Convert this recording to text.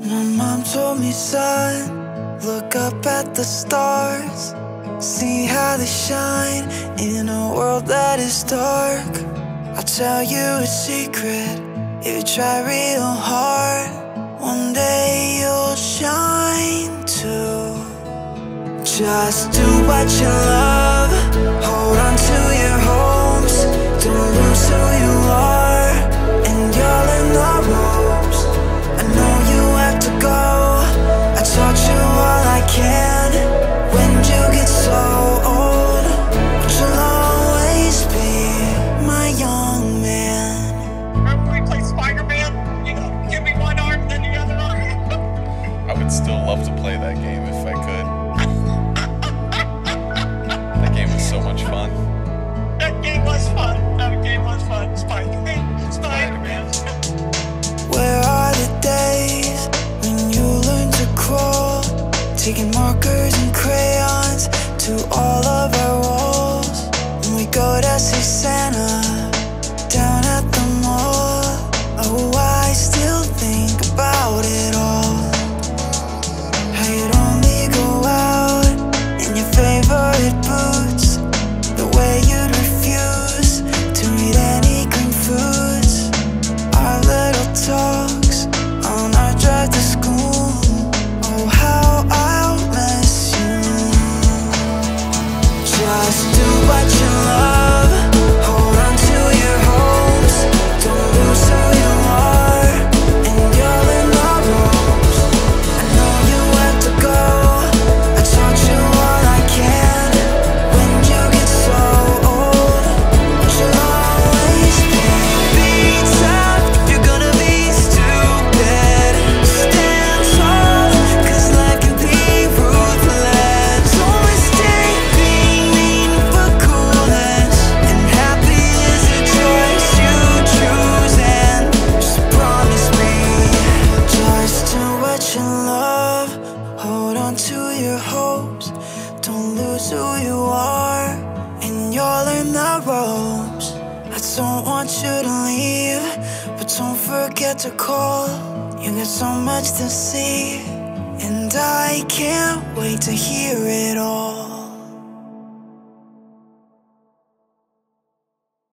My mom told me, son, look up at the stars. See how they shine in a world that is dark. I'll tell you a secret, if you try real hard, one day you'll shine too. Just do what you love, hold on to your hopes. Don't lose who you are, and you'll learn the ropes. I know you have to go, I taught you all I can. When you get so old, you'll always be my young man. Remember we played Spider-Man? You know, give me one arm, then the other arm. I would still love to play that game if I could. So much fun. That game was fun. That game was fun. Spider-Man. Spider-Man. Where are the days when you learn to crawl? Taking markers and crayons to all of our walls. When we go to see Santa down at the mall. Oh, I still think about it all. How you'd only go out in your favorite boots. To call, you got so much to see, and I can't wait to hear it all.